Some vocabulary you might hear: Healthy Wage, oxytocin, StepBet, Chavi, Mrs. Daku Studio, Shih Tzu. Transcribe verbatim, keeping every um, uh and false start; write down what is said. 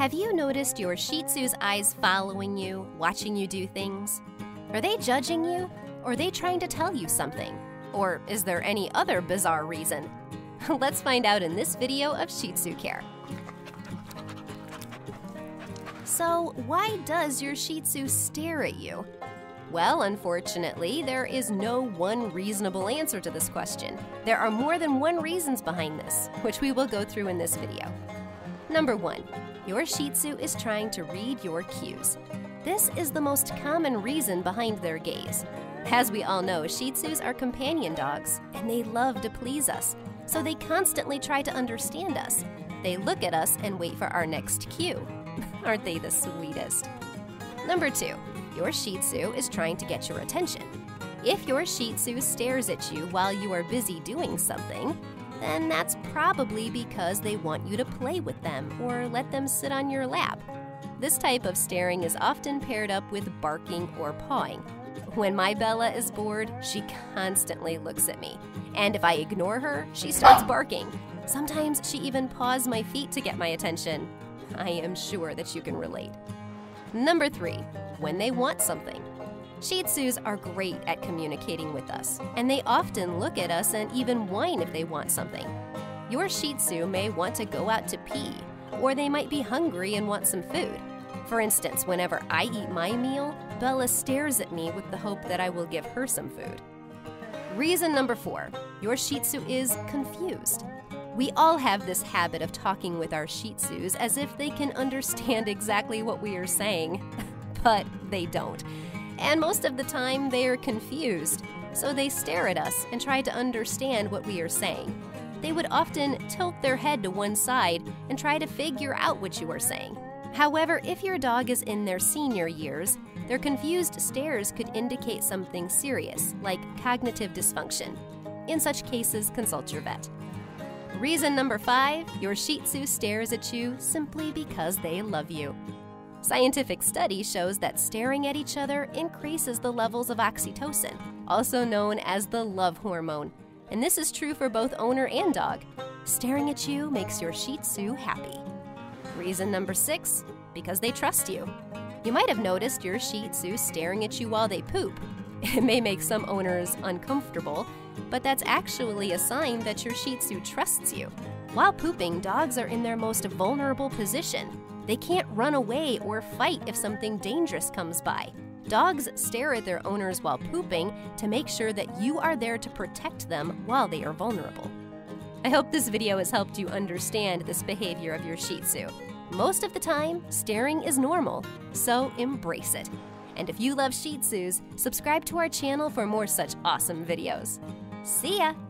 Have you noticed your Shih Tzu's eyes following you, watching you do things? Are they judging you? Or are they trying to tell you something? Or is there any other bizarre reason? Let's find out in this video of Shih Tzu care. So, why does your Shih Tzu stare at you? Well, unfortunately, there is no one reasonable answer to this question. There are more than one reasons behind this, which we will go through in this video. Number one, your Shih Tzu is trying to read your cues. This is the most common reason behind their gaze. As we all know, Shih Tzus are companion dogs, and they love to please us, so they constantly try to understand us. They look at us and wait for our next cue. Aren't they the sweetest? Number two, your Shih Tzu is trying to get your attention. If your Shih Tzu stares at you while you are busy doing something, then that's probably because they want you to play with them or let them sit on your lap. This type of staring is often paired up with barking or pawing. When my Bella is bored, she constantly looks at me. And if I ignore her, she starts barking. Sometimes she even paws my feet to get my attention. I am sure that you can relate. Number three, when they want something. Shih Tzus are great at communicating with us, and they often look at us and even whine if they want something. Your Shih Tzu may want to go out to pee, or they might be hungry and want some food. For instance, whenever I eat my meal, Bella stares at me with the hope that I will give her some food. Reason number four, your Shih Tzu is confused. We all have this habit of talking with our Shih Tzus as if they can understand exactly what we are saying, but they don't. And most of the time, they are confused, so they stare at us and try to understand what we are saying. They would often tilt their head to one side and try to figure out what you are saying. However, if your dog is in their senior years, their confused stares could indicate something serious, like cognitive dysfunction. In such cases, consult your vet. Reason number five, your Shih Tzu stares at you simply because they love you. Scientific study shows that staring at each other increases the levels of oxytocin, also known as the love hormone. And this is true for both owner and dog. Staring at you makes your Shih Tzu happy. Reason number six, because they trust you. You might have noticed your Shih Tzu staring at you while they poop. It may make some owners uncomfortable, but that's actually a sign that your Shih Tzu trusts you. While pooping, dogs are in their most vulnerable position. They can't run away or fight if something dangerous comes by. Dogs stare at their owners while pooping to make sure that you are there to protect them while they are vulnerable. I hope this video has helped you understand this behavior of your Shih Tzu. Most of the time, staring is normal, so embrace it. And if you love Shih Tzus, subscribe to our channel for more such awesome videos. See ya!